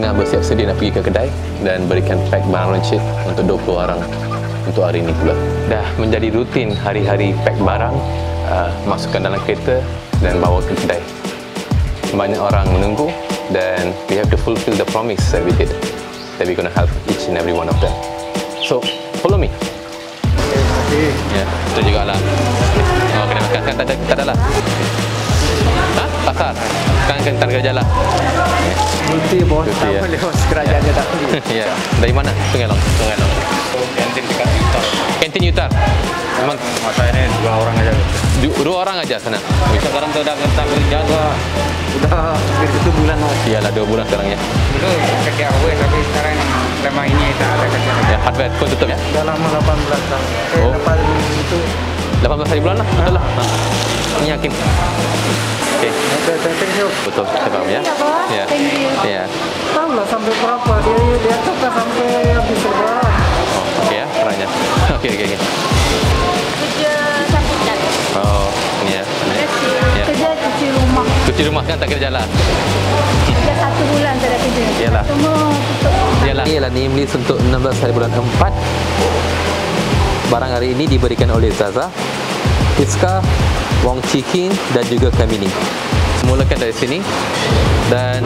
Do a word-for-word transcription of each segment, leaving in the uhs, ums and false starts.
Tengah bersiap sedia nak pergi ke kedai dan berikan pack barang lancip untuk dua puluh orang untuk hari ini pula. Dah menjadi rutin hari-hari pack barang, uh, masukkan dalam kereta dan bawa ke kedai. Banyak orang menunggu dan we have to fulfill the promise that we did. That we gonna help each and every one of them. So, follow me. Terima kasih. Ya, itu jugalah. Oh, kena makan sekarang tak, tak ada lah. Ha? Pasar? Sekarang kan tak kerja lah. Putih bos, tak boleh bos, kerajaan dia tak boleh. Ya, dari mana? Sungai Long? Sungai Long. Kantin dekat Utar. Kantin Utar? Memang masa ini dua orang aja. Dua orang aja sana? Sekarang tu dah tak kerja tu lah. Dah hampir satu bulan lah. Iyalah, dua bulan sekarang ya. Dulu kerja awal, tapi sekarang lama ini tak ada kerja. Ya, hardware pun tutup ya? Dah lama lapan belas tahun. Eh, lepas itu lapan belas hari bulan lah, betul lah. Ini yakin. Betul, saya paham ya. Ya, ya. Tahu lah sampai berapa dia dia tak sampai habis berapa. Oh, okey ya, orangnya. Okey, okey, okey. Kerja satu jam. Oh, ya. Kerja cuci rumah. Cuci rumah kan tak kerja lah. Kerja satu bulan tak ada kerja. Iyalah. Iyalah. Iyalah ni beli untuk enam belas hari bulan empat. Barang hari ini diberikan oleh Zaza, Iska, Wong Chikin dan juga Kamini. Mulakan dari sini dan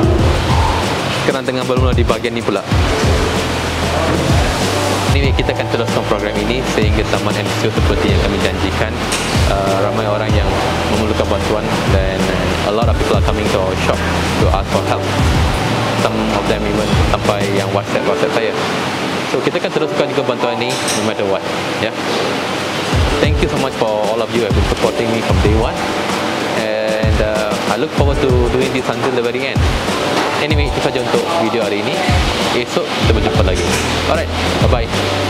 sekarang tengah bermula di bahagian ni pula. Ini kita akan teruskan program ini sehingga taman M C O seperti yang kami janjikan. Uh, ramai orang yang memerlukan bantuan dan a lot of people are coming to our shop to ask for help. Some of them even sampai yang WhatsApp WhatsApp saya. So kita akan teruskan juga bantuan ini no matter what. Ya. Yeah. Thank you so much for all of you who have been supporting me from day one. And uh, I look forward to doing this until the very end. Anyway, itu saja untuk video hari ini. Esok kita berjumpa lagi. Alright, bye-bye.